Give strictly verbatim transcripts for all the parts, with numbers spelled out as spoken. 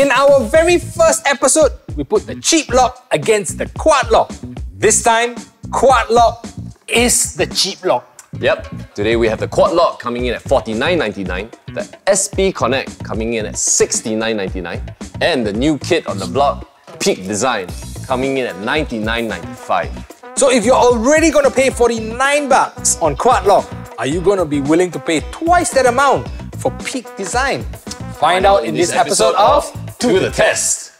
In our very first episode, we put the cheap lock against the quad lock. This time, quad lock is the cheap lock. Yep, today we have the Quad Lock coming in at forty-nine ninety-nine, the S P Connect coming in at sixty-nine ninety-nine, and the new kid on the block, Peak Design, coming in at ninety-nine ninety-five. So if you're already going to pay forty-nine bucks on Quad Lock, are you going to be willing to pay twice that amount for Peak Design? Find out in this episode of To The Test.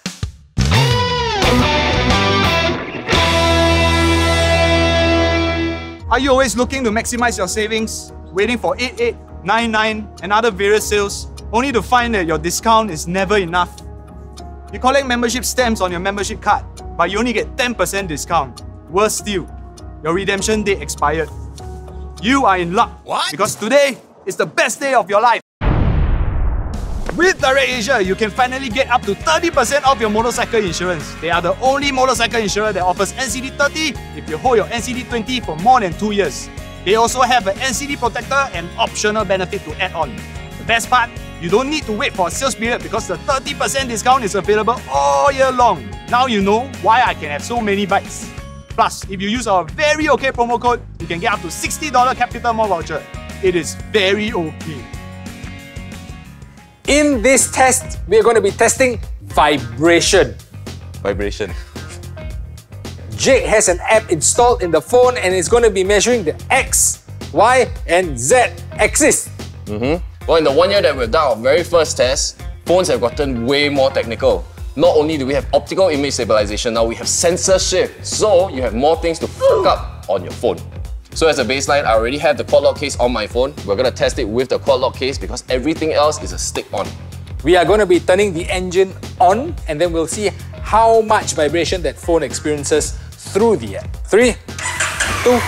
Are you always looking to maximize your savings, waiting for eight eight, nine nine and other various sales, only to find that your discount is never enough? You collect membership stamps on your membership card, but you only get ten percent discount. Worse still, your redemption date expired. You are in luck, what? Because today is the best day of your life. With DirectAsia, you can finally get up to thirty percent off your motorcycle insurance. They are the only motorcycle insurer that offers N C D thirty if you hold your N C D twenty for more than two years. They also have an N C D protector and optional benefit to add on. The best part, you don't need to wait for a sales period because the thirty percent discount is available all year long. Now you know why I can have so many bikes. Plus, if you use our very okay promo code, you can get up to sixty dollar Capital Mall voucher. It is very okay. In this test, we are going to be testing vibration. Vibration. Jake has an app installed in the phone and is going to be measuring the X, Y, and Z axis. Mm-hmm. Well, in the one year that we've done our very first test, phones have gotten way more technical. Not only do we have optical image stabilization, now we have sensor shift. So you have more things to fuck up on your phone. So as a baseline, I already have the quad lock case on my phone. We're going to test it with the quad lock case because everything else is a stick-on. We are going to be turning the engine on and then we'll see how much vibration that phone experiences through the app. Three, two,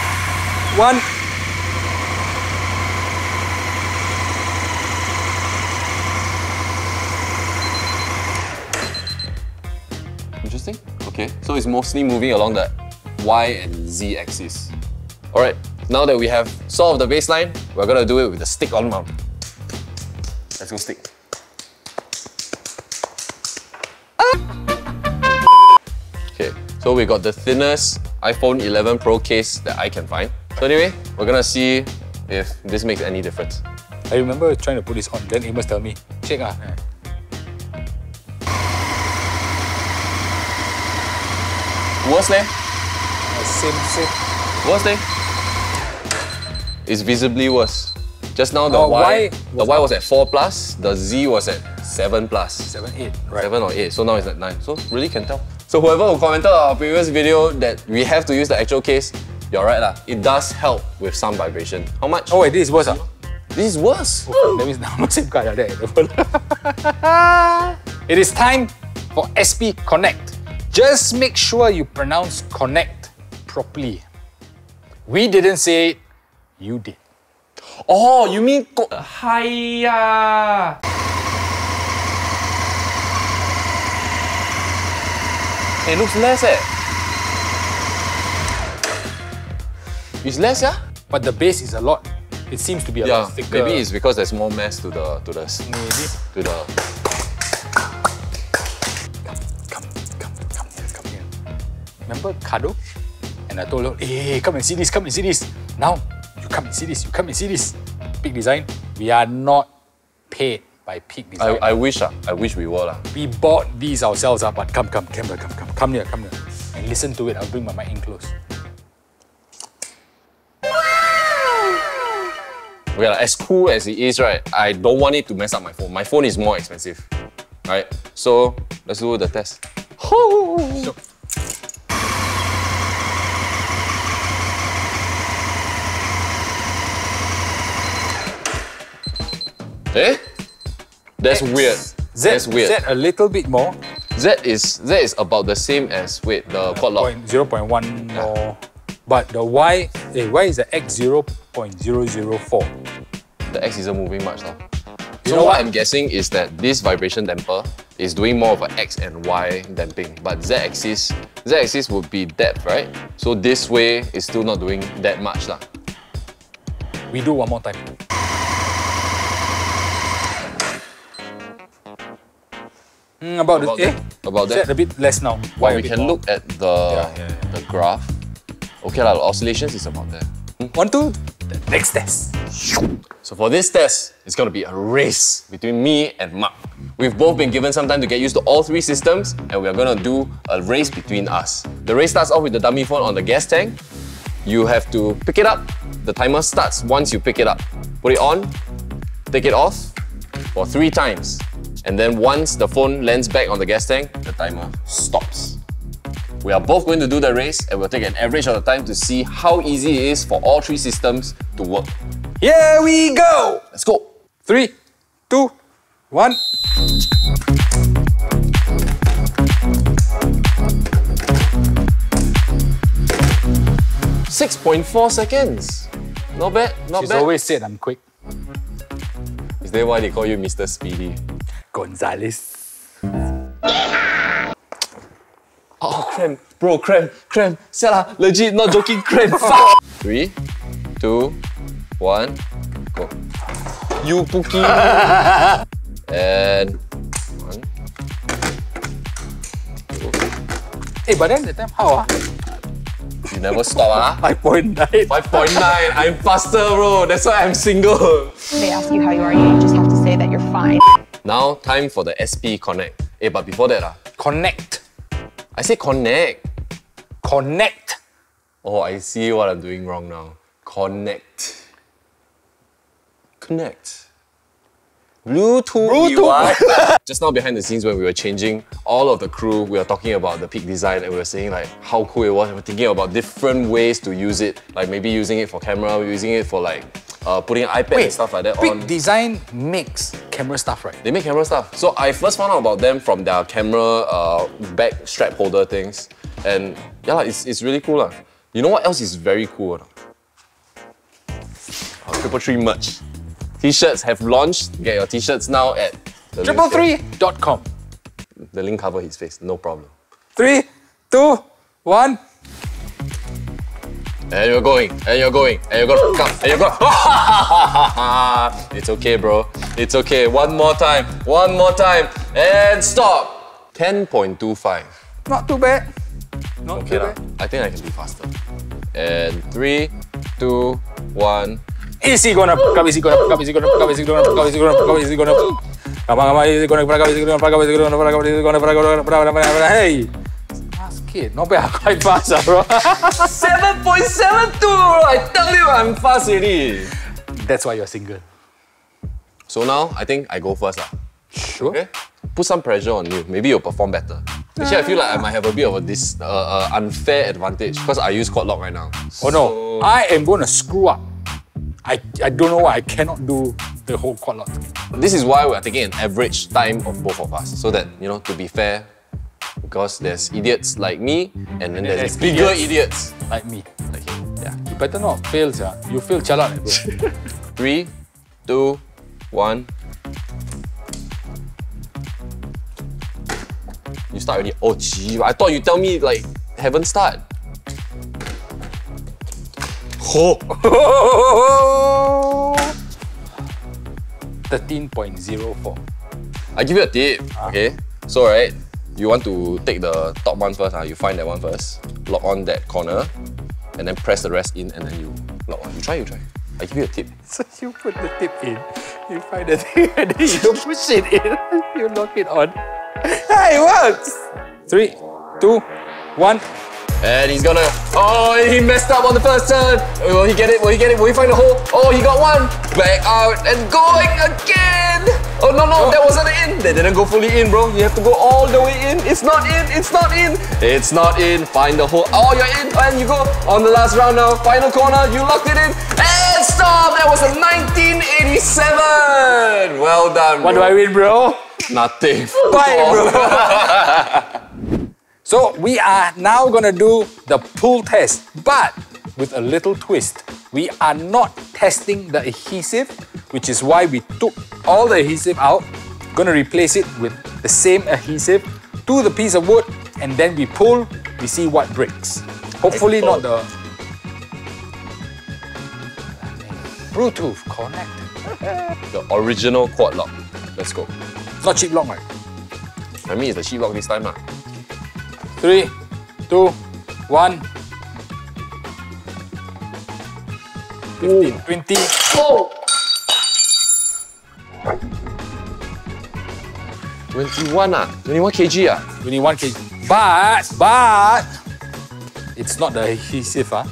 one. Interesting. Okay, so it's mostly moving along the Y and Z axis. Alright, now that we have solved the baseline, we're going to do it with a stick-on mount. Let's go stick. Okay, so we got the thinnest iPhone eleven Pro case that I can find. So anyway, we're going to see if this makes any difference. I remember trying to put this on, then Amos tell me, check ah. Worse leh? Same, same. Worse leh? It's visibly worse. Just now the oh, Y, y the Y was at four plus, the Z was at seven plus. seven, eight, right. seven or eight, so now it's at nine. So really can tell. So whoever who commented on our previous video that we have to use the actual case, you're right lah. It does help with some vibration. How much? Oh wait, this is worse ah? This is worse? Oh, that means now my SIM card are there. It is time for S P Connect. Just make sure you pronounce connect properly. We didn't say it. You did. Oh, you mean co- Hiya! It looks less eh. It's less yeah? But the base is a lot. It seems to be a yeah, lot thicker. Maybe it's because there's more mass to the... to the... Maybe. To the... Come, come, come, come, come here. Remember Cardo? And I told her, hey, come and see this, come and see this. Now, you come and see this, you come and see this. Peak Design, we are not paid by Peak Design. I, I wish, uh, I wish we were. Uh. We bought these ourselves, uh, but come, come, come, come, come, come here, come here. And listen to it, I'll bring my mic in close. Well, as cool as it is, right, I don't want it to mess up my phone. My phone is more expensive, right? So, let's do the test. Oh. So, eh? That's X, weird. Z, That's weird. Z a little bit more. Z is Z is about the same as wait the uh, quad lock. zero point one yeah. more. But the Y, eh, Y is the X zero point zero zero four. The X isn't moving much now. So what, what I'm guessing is that this vibration damper is doing more of an X and Y damping. But Z axis, Z axis would be depth, right? So this way is still not doing that much lah. We do one more time. Mm, about about, the, eh? about that. A bit less now. Well, we can more. look at the, yeah, yeah, yeah. the graph. Okay, like, the oscillations is about there. Mm. One, two, the next test. So for this test, it's going to be a race between me and Mark. We've both been given some time to get used to all three systems, and we're going to do a race between us. The race starts off with the dummy phone on the gas tank. You have to pick it up. The timer starts once you pick it up. Put it on, take it off for three times. And then once the phone lands back on the gas tank, the timer stops. We are both going to do the race, and we'll take an average of the time to see how easy it is for all three systems to work. Here we go! Let's go! Three, two, one. six point four seconds. Not bad, not She's bad. She's always said I'm quick. Is that why they call you Mister Speedy? Gonzalez. Oh, cramp, bro, cramp, cramp. Sella, legit, not joking, cramp. Fuck. Three, two, one, go. You, Pookie. And one, two. Hey, but then that time, how? Ah? You never stop, ah? five point nine. five point nine. I'm faster, bro. That's why I'm single. They ask you how you are, you just have to say that you're fine. Now, time for the S P Connect. Hey, but before that, ah, connect. I say connect. Connect. Oh, I see what I'm doing wrong now. Connect. Connect. Bluetooth. Bluetooth. Just now behind the scenes when we were changing, all of the crew, we were talking about the Peak Design and we were saying like how cool it was. We were thinking about different ways to use it. Like maybe using it for camera, using it for like Uh, putting an iPad Wait, and stuff like that Peak on. Peak Design makes camera stuff, right? They make camera stuff. So I first found out about them from their camera uh, back strap holder things. And yeah, it's, it's really cool. Lah. You know what else is very cool? Our Triple Three merch. T-shirts have launched. Get your T-shirts now at triple three dot com. The link cover his face, no problem. Three, two, one. And you're going, and you're going, and you're going, come, and you're going. It's okay, bro. It's okay. One more time, one more time, and stop. ten point two five. Not too bad. Not okay, too bad. I think I can be faster. And three, two, one. Is he gonna pick up? Is he gonna pick up? Is he gonna pick up? Is he gonna pick up? Is he gonna pick up? Is he gonna pick up? Come on, come on. Is he gonna pick up? Is he gonna pick up? Is he gonna pick up? Is he gonna pick up? Hey. Kid, not bad, I'm quite fast, bro. seven point seven two, bro. I tell you, I'm fast already. That's why you're single. So now, I think I go first. Lah. Sure. Okay? Put some pressure on you. Maybe you'll perform better. Actually, I feel like I might have a bit of a dis uh, uh, unfair advantage because I use Quad Lock right now. So... Oh no, I am going to screw up. I, I don't know why I cannot do the whole Quad Lock. This is why we're taking an average time of both of us. So that, you know, to be fair, because there's idiots like me, and then there's, there's bigger idiots. idiots like me. Like him. Yeah. You better not fail, yeah. You fail, chalat, bro. Three, two, one. You start already. Oh, gee, I thought you tell me like haven't start. Oh. Thirteen point zero four. I give you a tip. Ah. Okay. So right. You want to take the top one first, huh? You find that one first, lock on that corner, and then press the rest in, and then you lock on. You try, you try. I give you a tip. So you put the tip in, you find the thing, and then you push it in, you lock it on. Hey, it works! Three, two, one. And he's gonna... Oh, he messed up on the first turn! Will he get it? Will he get it? Will he find the hole? Oh, he got one! Back out and going again! Oh, no, no, oh. That wasn't in! They didn't go fully in, bro. You have to go all the way in. It's not in! It's not in! It's not in! Find the hole. Oh, you're in! And you go on the last round now. Final corner, you locked it in. And stop! That was a nineteen eighty-seven! Well done, bro. What do I win, bro? Nothing. Bye, bro! So we are now going to do the pull test, but with a little twist. We are not testing the adhesive, which is why we took all the adhesive out. Going to replace it with the same adhesive to the piece of wood, and then we pull, we see what breaks. Hopefully not the... Bluetooth connect. The original Quad Lock. Let's go. It's not cheap lock, right? I mean, it's the She-Lock this time. Ah. Three, two, one. fifteen, ooh. twenty. Oh. twenty-one, ah. twenty-one kilograms, ah. twenty-one kilograms. But, but, it's not the adhesive, ah.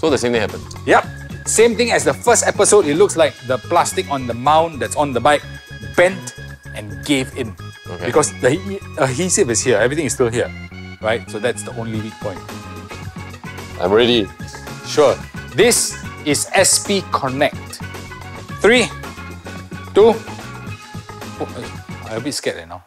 So the same thing happened? Yep. Same thing as the first episode. It looks like the plastic on the mount that's on the bike bent and gave in. Okay. Because the adhesive is here. Everything is still here, right? So that's the only weak point. I'm ready. Sure. This is S P Connect. Three, two. Oh, I'm a bit scared right now.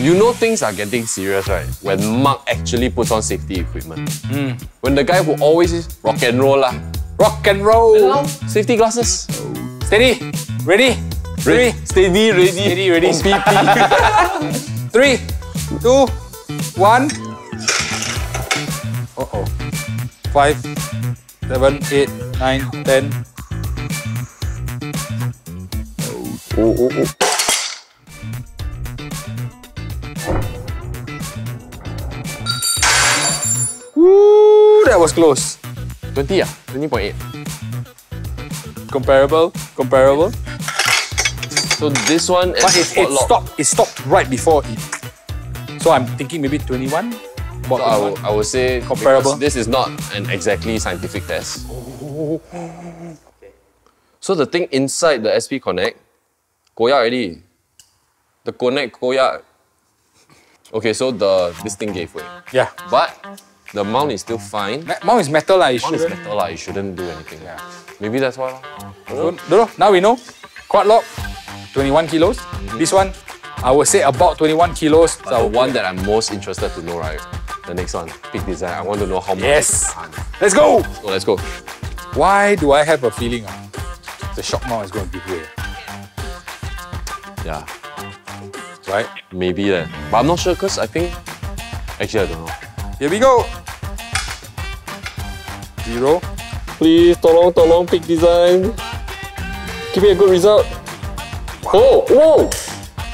You know things are getting serious, right? When Mark actually puts on safety equipment. Mm. When the guy who always is rock and roll lah. Rock and roll. Safety glasses. Steady. Ready. Three. Steady. Ready. Steady. Ready. Oh, Three, two, one. Uh oh. Five, seven, eight, nine, ten. Oh oh oh. Woo, that was close. twenty, ah, twenty point eight. Comparable, comparable. So this one is. But it, it stopped. It stopped right before it. So I'm thinking maybe twenty-one. So I, will, I would say comparable. This is not an exactly scientific test. Oh. Okay. So the thing inside the S P Connect, koyak already. The connect koyak. Okay, so the this thing gave way. Yeah. But. The mount is still fine. Me mount is metal, like it mount shouldn't. Is metal, like it shouldn't do anything. Yeah. Maybe that's why. Don't know. Now we know. Quad lock, twenty-one kilos. Mm-hmm. This one, I would say about twenty-one kilos. But so the one that I'm most interested to know, right? The next one, Peak Design. I want to know how much. Yes. Let's go. Let's go. Let's go. Why do I have a feeling uh, the shock mount is going to give way? Yeah. Right? Maybe then. Uh, but I'm not sure because I think. Actually, I don't know. Here we go. Zero. Please, tolong, tolong, Peak Design. Give me a good result. Oh, whoa,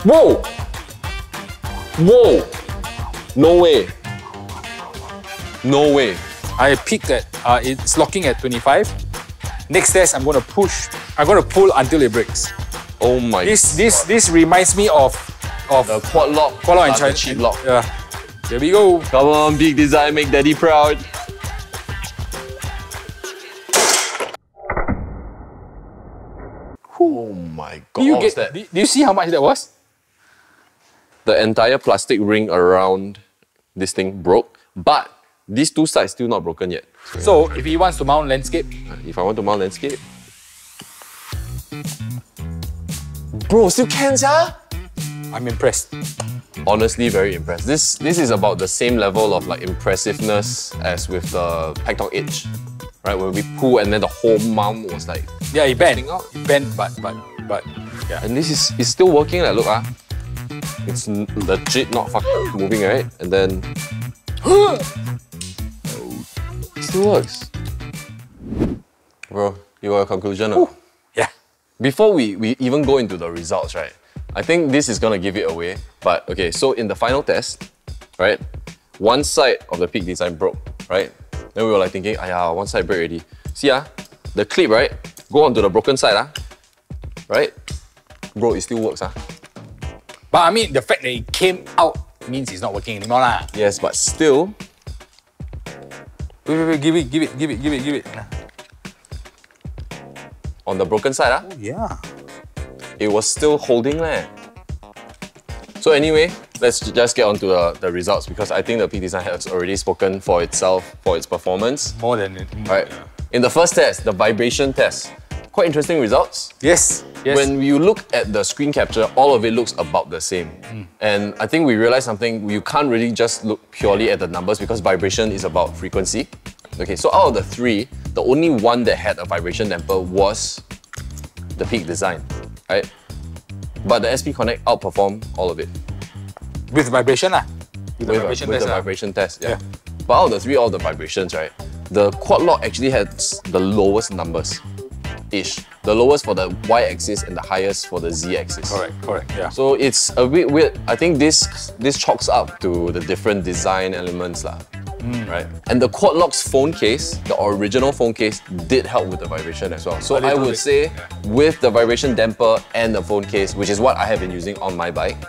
whoa, whoa. No way. No way. I peaked at. Uh, it's locking at twenty-five. Next test, I'm gonna push. I'm gonna pull until it breaks. Oh my. This, God. this, this reminds me of, of the quad lock, quad lock and China cheap lock. Yeah. There we go. Come on, Peak Design, make Daddy proud. Oh my God! Did you, get, that? Did you see how much that was? The entire plastic ring around this thing broke, but these two sides still not broken yet. So, so if he wants to mount landscape, if I want to mount landscape, bro, still can, huh? I'm impressed. Honestly, very impressed. This this is about the same level of like impressiveness as with the Packtalk H, right? Where we pull and then the whole mount was like yeah, it bent, out. It bent, but but but yeah. And this is it's still working. Like look, ah, it's legit not fucking moving, right? And then it still works, bro. You got a conclusion, huh? Yeah. Before we we even go into the results, right? I think this is gonna give it away, but okay, so in the final test, right, one side of the Peak Design broke, right? Then we were like thinking, ah, one side broke already. See ah, the clip, right, go onto the broken side ah, right? Bro, it still works ah. But I mean, the fact that it came out means it's not working anymore lah. Yes, but still. Wait, wait, wait, give it, give it, give it, give it, give it. On the broken side ah? Oh, yeah. It was still holding leh. So anyway, let's just get on to the, the results because I think the Peak Design has already spoken for itself, for its performance. More than it. Right. Yeah. In the first test, the vibration test, quite interesting results. Yes, yes. When you look at the screen capture, all of it looks about the same. Mm. And I think we realized something, you can't really just look purely at the numbers because vibration is about frequency. Okay, so out of the three, the only one that had a vibration damper was the Peak Design. Right? But the S P Connect outperformed all of it. With vibration lah. With, with the vibration with test. The vibration test yeah. yeah. But out of the three, all the vibrations, right? The quad lock actually had the lowest numbers. ish. The lowest for the y-axis and the highest for the z-axis. Correct, correct, yeah. So it's a bit weird. I think this this chalks up to the different design elements lah. Mm. Right. And the Quad Lock's phone case, the original phone case, did help with the vibration as well. So I would say with the vibration damper and the phone case, which is what I have been using on my bike,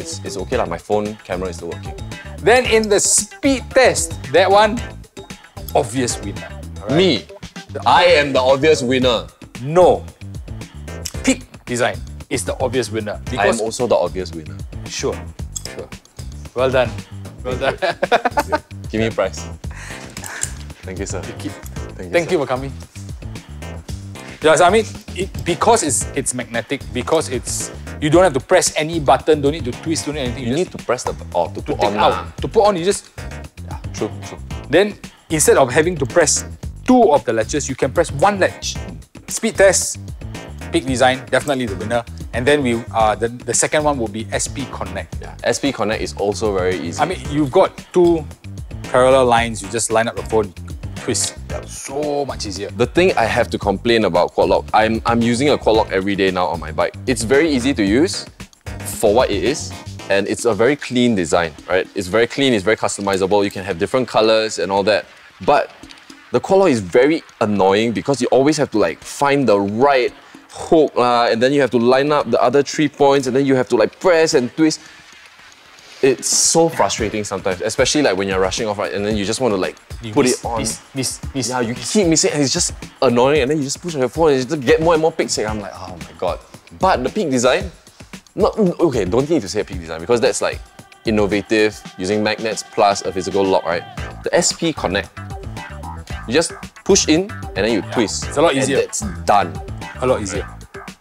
it's, it's okay lah. My phone camera is still working. Then in the speed test, that one, obvious winner. Right. Me, I am the obvious winner. No. Peak Design is the obvious winner. I am also the obvious winner. Sure. Sure. Well done. Well done. Give me a prize. Thank you, sir. Thank you, Thank you, Thank you for coming. Yes, I mean, it, because it's it's magnetic, because it's you don't have to press any button, don't need to twist, don't need anything. You, you need to press the oh, to, to put on out. Nah. To put on, you just yeah, true, true. Then instead of having to press two of the latches, you can press one latch. Speed test, Peak Design, definitely the winner. And then we uh, the, the second one will be S P Connect. Yeah. S P Connect is also very easy. I mean, you've got two parallel lines, you just line up the phone, twist. That's so much easier. The thing I have to complain about Quad Lock, I'm, I'm using a Quad Lock every day now on my bike. It's very easy to use for what it is. And it's a very clean design, right? It's very clean, it's very customizable. You can have different colors and all that. But the Quad Lock is very annoying because you always have to like find the right hook uh, and then you have to line up the other three points and then you have to like press and twist. It's so frustrating sometimes, especially like when you're rushing off right and then you just want to like you put miss, it on. Miss, miss, miss, yeah, you miss. keep missing and it's just annoying and then you just push on your phone and you just get more and more pixels. I'm like, oh my god. But the Peak Design, not, okay, don't need to say Peak Design because that's like innovative, using magnets plus a physical lock, right? The S P Connect. You just push in and then you yeah. twist. It's a lot easier. And that's done. A lot easier.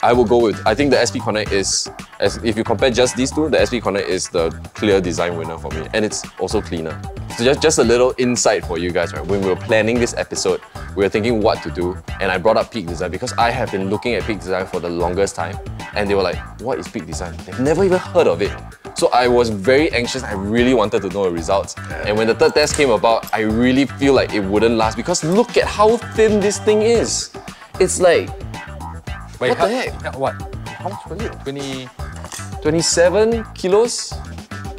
I will go with, I think the S P Connect is, as if you compare just these two, the S P Connect is the clear design winner for me. And it's also cleaner. So just, just a little insight for you guys, right? When we were planning this episode, we were thinking what to do. And I brought up Peak Design because I have been looking at Peak Design for the longest time. And they were like, what is Peak Design? They've never even heard of it. So I was very anxious. I really wanted to know the results. And when the third test came about, I really feel like it wouldn't last because look at how thin this thing is. It's like, wait, what how, the heck? What? How much was it? twenty, twenty-seven kilos?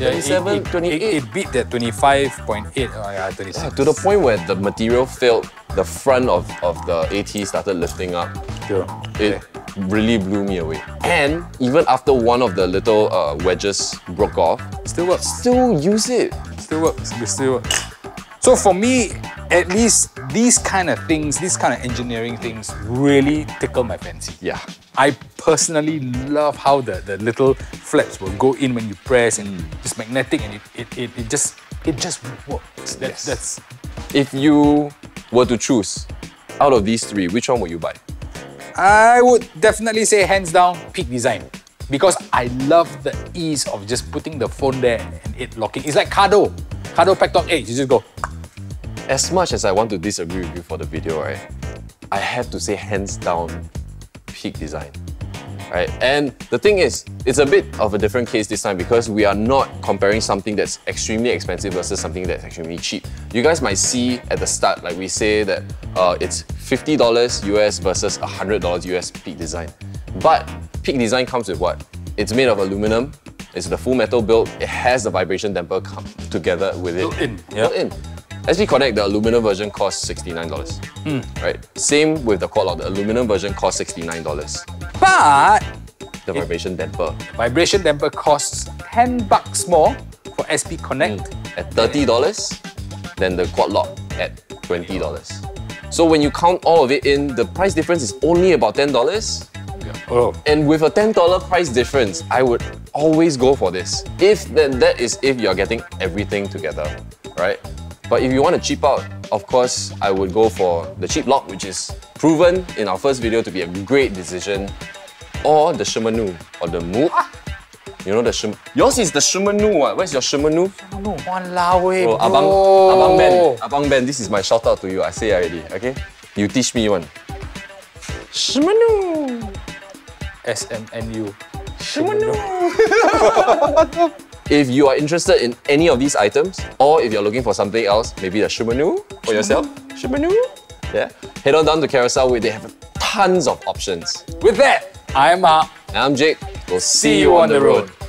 Yeah, twenty-seven, it, it, twenty-eight. It, it beat that twenty-five point eight, oh yeah, twenty-six. Yeah, to the point where the material failed, the front of, of the AT started lifting up. Sure. It okay. really blew me away. And even after one of the little uh, wedges broke off, still works. Still use it. Still works. It still works. So for me, at least these kind of things, these kind of engineering things really tickle my fancy. Yeah. I personally love how the, the little flaps will go in when you press and it's magnetic and it, it, it, it just it just works. That, yes. That's... If you were to choose out of these three, which one would you buy? I would definitely say hands down Peak Design because I love the ease of just putting the phone there and it locking. It's like Cardo. Cardo Packtalk H, you just go. As much as I want to disagree with you for the video, right? I have to say hands down, Peak Design, right? And the thing is, it's a bit of a different case this time because we are not comparing something that's extremely expensive versus something that's extremely cheap. You guys might see at the start, like we say that uh, it's fifty dollars U S versus one hundred dollars U S Peak Design. But Peak Design comes with what? It's made of aluminum. It's the full metal build. It has the vibration damper come together with it. Built in. Built in. S P Connect, the aluminum version costs sixty-nine dollars, mm. right? Same with the Quad Lock, the aluminum version costs sixty-nine dollars. But the vibration damper. Vibration damper costs ten bucks more for S P Connect. Mm. At thirty dollars, than the Quad Lock at twenty dollars. So when you count all of it in, the price difference is only about ten dollars. Oh. And with a ten dollar price difference, I would always go for this. If then that is if you're getting everything together, right? But if you want to cheap out, of course, I would go for the cheap lock, which is proven in our first video to be a great decision, or the Shimanu, or the Mu. You know the Shim. Yours is the Shimanu. What? Where's your Shimanu? Shimanu. Walao eh, bro. Abang, Abang Ben, Abang Ben, this is my shout out to you. I say already, okay? You teach me one. Shimanu. S M N U. Shimanu. Shimanu. If you are interested in any of these items, or if you're looking for something else, maybe a Shimanu for yourself, Shimanu, yeah, head on down to Carousel where they have a tons of options. With that, I'm Mark. And I'm Jake. We'll see you on the road.